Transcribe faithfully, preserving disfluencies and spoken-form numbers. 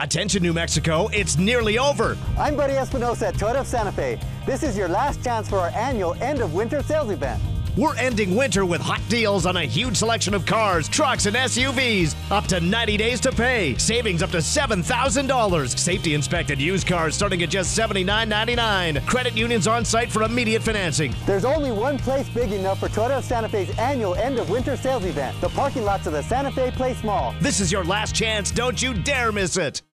Attention, New Mexico, it's nearly over. I'm Buddy Espinosa at Toyota of Santa Fe. This is your last chance for our annual end-of-winter sales event. We're ending winter with hot deals on a huge selection of cars, trucks, and S U Vs. Up to ninety days to pay. Savings up to seven thousand dollars. Safety-inspected used cars starting at just seventy-nine ninety-nine. Credit unions on site for immediate financing. There's only one place big enough for Toyota of Santa Fe's annual end-of-winter sales event, the parking lots of the Santa Fe Place Mall. This is your last chance. Don't you dare miss it.